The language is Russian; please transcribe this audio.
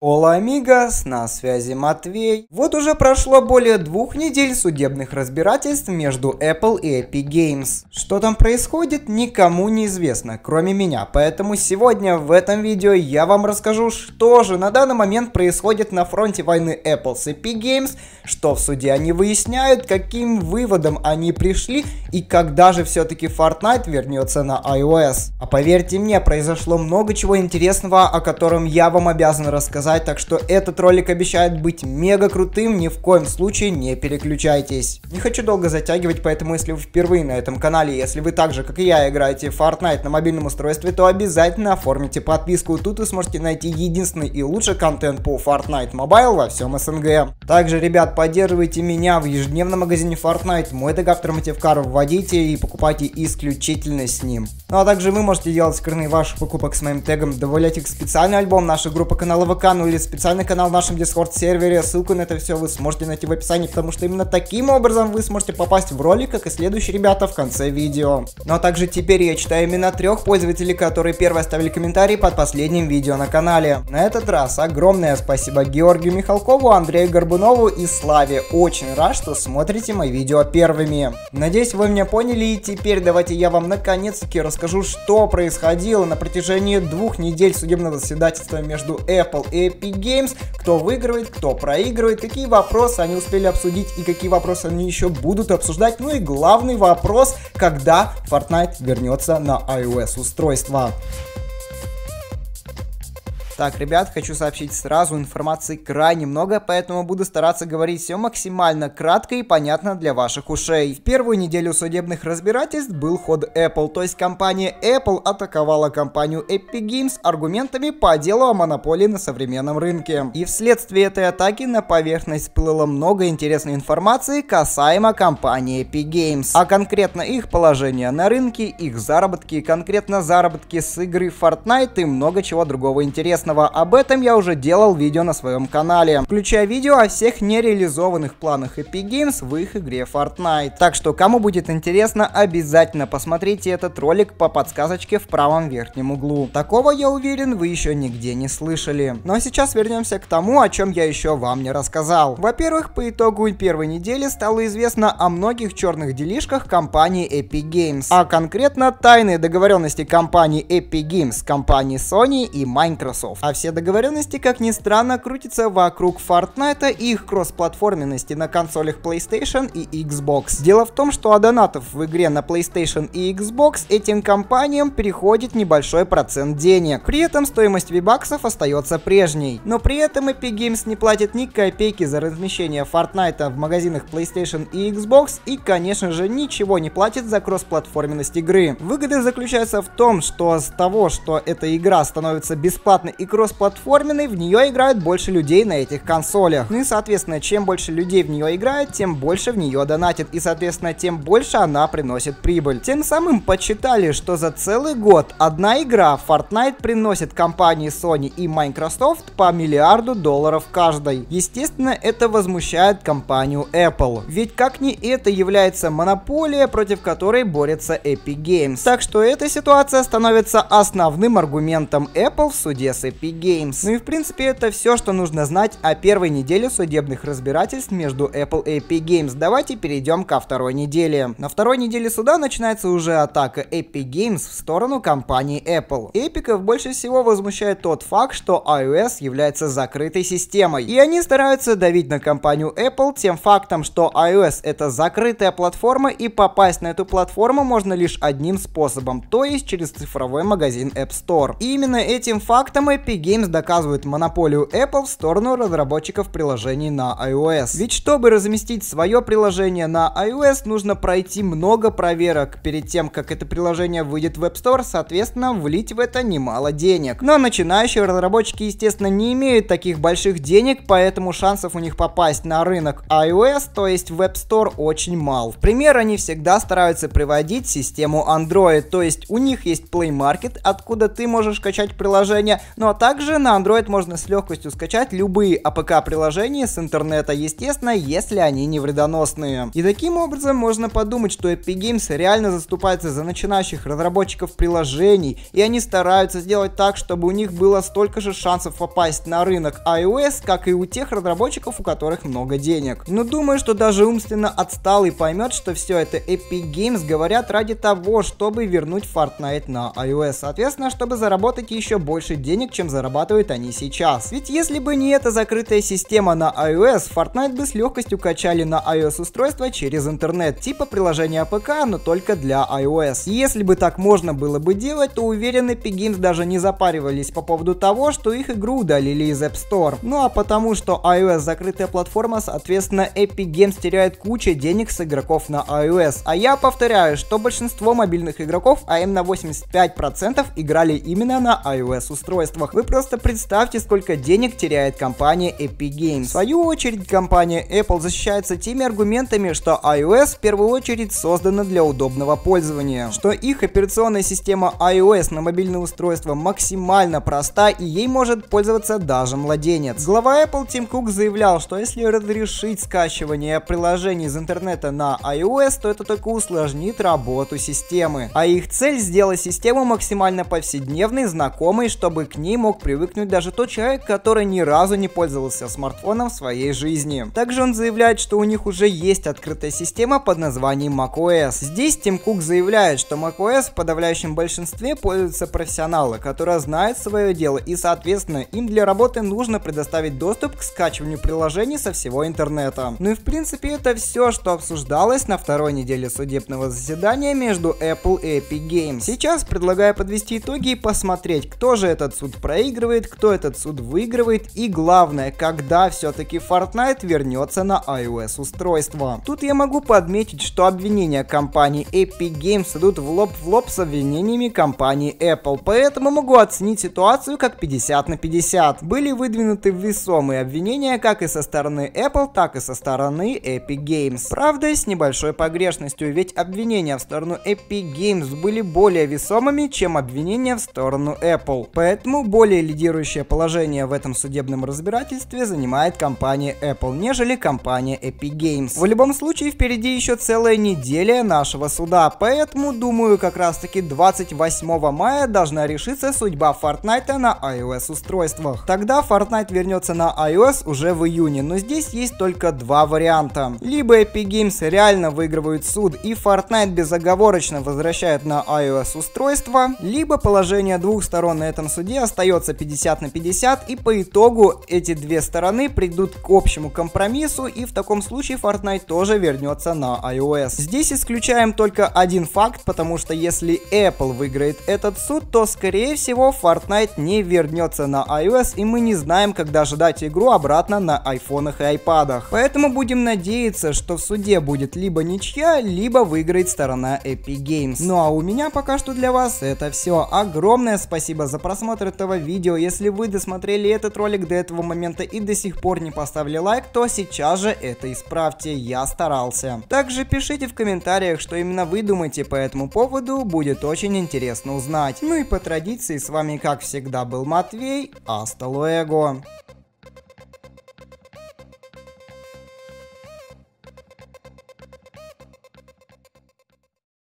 Ола, амигос, на связи Матвей. Вот уже прошло более 2 недель судебных разбирательств между Apple и Epic Games. Что там происходит, никому не известно, кроме меня. Поэтому сегодня в этом видео я вам расскажу, что же на данный момент происходит на фронте войны Apple с Epic Games, что в суде они выясняют, каким выводом они пришли и когда же все-таки Fortnite вернется на iOS. А поверьте мне, произошло много чего интересного, о котором я вам обязан рассказать. Так что этот ролик обещает быть мега крутым, ни в коем случае не переключайтесь. Не хочу долго затягивать, поэтому если вы впервые на этом канале, если вы так же, как и я, играете в Fortnite на мобильном устройстве, то обязательно оформите подписку. Тут вы сможете найти единственный и лучший контент по Fortnite Mobile во всем СНГ. Также, ребят, поддерживайте меня в ежедневном магазине Fortnite. Мой тегавтор mattewkar вводите и покупайте исключительно с ним. Ну а также вы можете делать скрины ваших покупок с моим тегом, добавлять их в специальный альбом, наша группа канала ВК, или специальный канал в нашем Discord сервере. Ссылку на это все вы сможете найти в описании, потому что именно таким образом вы сможете попасть в ролик, как и следующий, ребята, в конце видео. Ну а также теперь я читаю имена 3 пользователей, которые первые оставили комментарии под последним видео на канале. На этот раз огромное спасибо Георгию Михалкову, Андрею Горбунову и Славе. Очень рад, что смотрите мои видео первыми. Надеюсь, вы меня поняли, и теперь давайте я вам наконец-таки расскажу, что происходило на протяжении 2 недель судебного заседательства между Apple и Epic Games, кто выигрывает, кто проигрывает, какие вопросы они успели обсудить и какие вопросы они еще будут обсуждать, ну и главный вопрос, когда Fortnite вернется на iOS устройство. Так, ребят, хочу сообщить сразу, информации крайне много, поэтому буду стараться говорить все максимально кратко и понятно для ваших ушей. В первую неделю судебных разбирательств был ход Apple, то есть компания Apple атаковала компанию Epic Games аргументами по делу о монополии на современном рынке. И вследствие этой атаки на поверхность всплыло много интересной информации касаемо компании Epic Games, а конкретно их положение на рынке, их заработки, конкретно заработки с игры Fortnite и много чего другого интересного. Об этом я уже делал видео на своем канале, включая видео о всех нереализованных планах Epic Games в их игре Fortnite. Так что, кому будет интересно, обязательно посмотрите этот ролик по подсказочке в правом верхнем углу. Такого, я уверен, вы еще нигде не слышали. Ну а сейчас вернемся к тому, о чем я еще вам не рассказал. Во-первых, по итогу первой недели стало известно о многих черных делишках компании Epic Games, а конкретно тайные договоренности компании Epic Games, компании Sony и Microsoft. А все договоренности, как ни странно, крутятся вокруг Fortnite и их кроссплатформенности на консолях PlayStation и Xbox. Дело в том, что от донатов в игре на PlayStation и Xbox этим компаниям переходит небольшой процент денег. При этом стоимость V-Bucks'ов остается прежней. Но при этом Epic Games не платит ни копейки за размещение Fortnite в магазинах PlayStation и Xbox и, конечно же, ничего не платит за кроссплатформенность игры. Выгода заключается в том, что с того, что эта игра становится бесплатной и кроссплатформенной, в нее играют больше людей на этих консолях. Ну и соответственно, чем больше людей в нее играет, тем больше в нее донатит, и соответственно, тем больше она приносит прибыль. Тем самым подсчитали, что за целый год одна игра Fortnite приносит компании Sony и Microsoft по $1 миллиард каждой. Естественно, это возмущает компанию Apple. Ведь как ни это является монополия, против которой борется Epic Games. Так что эта ситуация становится основным аргументом Apple в суде с Epic Games. Ну и в принципе это все, что нужно знать о первой неделе судебных разбирательств между Apple и Epic Games. Давайте перейдем ко второй неделе. На второй неделе суда начинается уже атака Epic Games в сторону компании Apple. Эпиков больше всего возмущает тот факт, что iOS является закрытой системой. И они стараются давить на компанию Apple тем фактом, что iOS это закрытая платформа и попасть на эту платформу можно лишь одним способом, то есть через цифровой магазин App Store. И именно этим фактом Epic Games доказывает монополию Apple в сторону разработчиков приложений на iOS. Ведь чтобы разместить свое приложение на iOS, нужно пройти много проверок перед тем, как это приложение выйдет в App Store, соответственно, влить в это немало денег. Но начинающие разработчики, естественно, не имеют таких больших денег, поэтому шансов у них попасть на рынок iOS, то есть в App Store, очень мало. В пример они всегда стараются приводить систему Android, то есть у них есть Play Market, откуда ты можешь качать приложение, но Но также на Android можно с легкостью скачать любые APK-приложения с интернета, естественно, если они не вредоносные. И таким образом можно подумать, что Epic Games реально заступается за начинающих разработчиков приложений, и они стараются сделать так, чтобы у них было столько же шансов попасть на рынок iOS, как и у тех разработчиков, у которых много денег. Но думаю, что даже умственно отсталый поймет, что все это Epic Games говорят ради того, чтобы вернуть Fortnite на iOS, соответственно, чтобы заработать еще больше денег, чем зарабатывают они сейчас. Ведь если бы не эта закрытая система на iOS, Fortnite бы с легкостью качали на iOS устройства через интернет, типа приложения APK, но только для iOS. Если бы так можно было бы делать, то уверен, Epic Games даже не запаривались по поводу того, что их игру удалили из App Store. Ну а потому, что iOS закрытая платформа, соответственно, Epic Games теряет кучу денег с игроков на iOS. А я повторяю, что большинство мобильных игроков, а именно 85%, играли именно на iOS устройствах. Вы просто представьте, сколько денег теряет компания Epic Games. В свою очередь, компания Apple защищается теми аргументами, что iOS в первую очередь создана для удобного пользования, что их операционная система iOS на мобильное устройство максимально проста и ей может пользоваться даже младенец. Глава Apple Тим Кук заявлял, что если разрешить скачивание приложений из интернета на iOS, то это только усложнит работу системы, а их цель — сделать систему максимально повседневной, знакомой, чтобы к ней мог привыкнуть даже тот человек, который ни разу не пользовался смартфоном в своей жизни. Также он заявляет, что у них уже есть открытая система под названием macOS. Здесь Тим Кук заявляет, что macOS в подавляющем большинстве пользуются профессионалы, которые знают свое дело, и соответственно им для работы нужно предоставить доступ к скачиванию приложений со всего интернета. Ну и в принципе это все, что обсуждалось на второй неделе судебного заседания между Apple и Epic Games. Сейчас предлагаю подвести итоги и посмотреть, кто же этот суд проигрывает, кто этот суд выигрывает и главное, когда все-таки Fortnite вернется на iOS устройство. Тут я могу подметить, что обвинения компании Epic Games идут в лоб с обвинениями компании Apple, поэтому могу оценить ситуацию как 50 на 50. Были выдвинуты весомые обвинения как и со стороны Apple, так и со стороны Epic Games. Правда, с небольшой погрешностью, ведь обвинения в сторону Epic Games были более весомыми, чем обвинения в сторону Apple. Поэтому более лидирующее положение в этом судебном разбирательстве занимает компания Apple, нежели компания Epic Games. В любом случае, впереди еще целая неделя нашего суда, поэтому, думаю, как раз таки 28 мая должна решиться судьба Fortnite на iOS устройствах. Тогда Fortnite вернется на iOS уже в июне, но здесь есть только два варианта. Либо Epic Games реально выигрывают суд и Fortnite безоговорочно возвращает на iOS устройство, либо положение двух сторон на этом суде остается 50 на 50 и по итогу эти две стороны придут к общему компромиссу и в таком случае Fortnite тоже вернется на iOS. Здесь исключаем только один факт, потому что если Apple выиграет этот суд, то скорее всего Fortnite не вернется на iOS и мы не знаем, когда ждать игру обратно на айфонах и айпадах. Поэтому будем надеяться, что в суде будет либо ничья, либо выиграет сторона Epic Games. Ну а у меня пока что для вас это все. Огромное спасибо за просмотр этого видео. Если вы досмотрели этот ролик до этого момента и до сих пор не поставили лайк, то сейчас же это исправьте, я старался. Также пишите в комментариях, что именно вы думаете по этому поводу, будет очень интересно узнать. Ну и по традиции, с вами как всегда был Матвей, аста луэго.